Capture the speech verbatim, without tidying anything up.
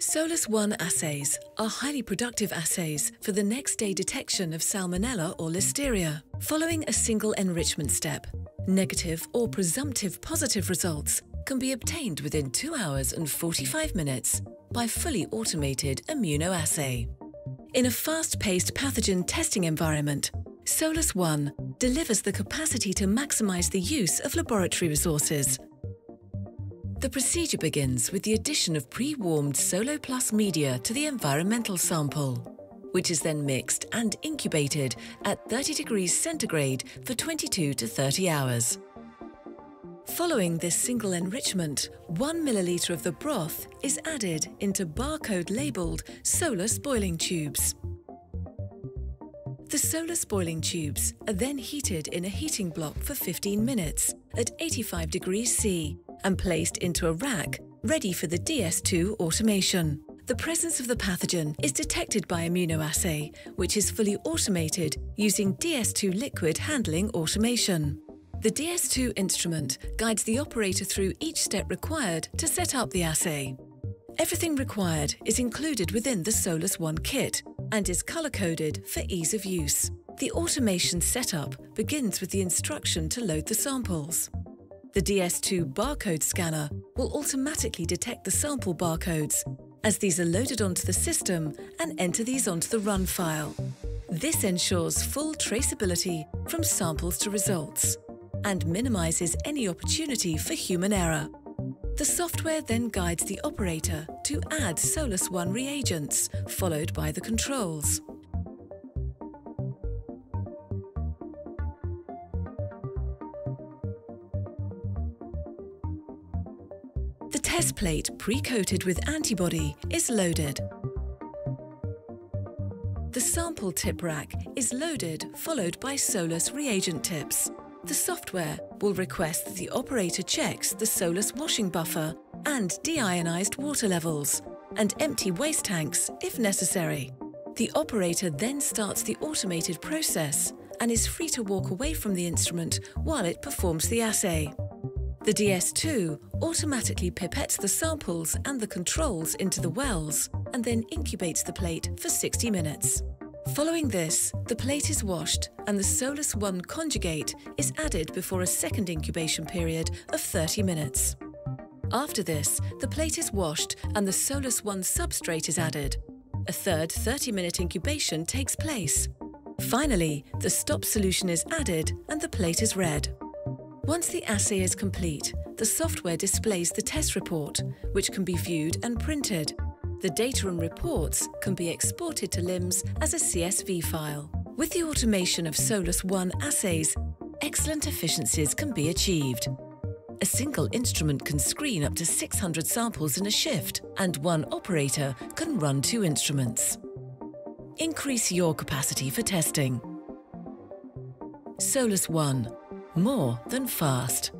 Solus One assays are highly productive assays for the next day detection of Salmonella or Listeria. Following a single enrichment step, negative or presumptive positive results can be obtained within two hours and forty-five minutes by fully automated immunoassay. In a fast-paced pathogen testing environment, Solus One delivers the capacity to maximize the use of laboratory resources. The procedure begins with the addition of pre-warmed SoloPlus media to the environmental sample, which is then mixed and incubated at thirty degrees centigrade for twenty-two to thirty hours. Following this single enrichment, one milliliter of the broth is added into barcode-labeled Solus boiling tubes. The Solus boiling tubes are then heated in a heating block for fifteen minutes at eighty-five degrees C and placed into a rack, ready for the D S two automation. The presence of the pathogen is detected by immunoassay, which is fully automated using D S two liquid handling automation. The D S two instrument guides the operator through each step required to set up the assay. Everything required is included within the Solus One kit and is color-coded for ease of use. The automation setup begins with the instruction to load the samples. The D S two barcode scanner will automatically detect the sample barcodes as these are loaded onto the system and enter these onto the run file. This ensures full traceability from samples to results and minimizes any opportunity for human error. The software then guides the operator to add Solus One reagents, followed by the controls. The test plate, pre-coated with antibody, is loaded. The sample tip rack is loaded, followed by Solus reagent tips. The software will request that the operator checks the Solus washing buffer and deionized water levels and empty waste tanks if necessary. The operator then starts the automated process and is free to walk away from the instrument while it performs the assay. The D S two automatically pipettes the samples and the controls into the wells and then incubates the plate for sixty minutes. Following this, the plate is washed and the Solus One conjugate is added before a second incubation period of thirty minutes. After this, the plate is washed and the Solus One substrate is added. A third thirty-minute incubation takes place. Finally, the stop solution is added and the plate is read. Once the assay is complete, the software displays the test report, which can be viewed and printed. The data and reports can be exported to LIMS as a C S V file. With the automation of Solus One assays, excellent efficiencies can be achieved. A single instrument can screen up to six hundred samples in a shift, and one operator can run two instruments. Increase your capacity for testing. Solus One. More than fast.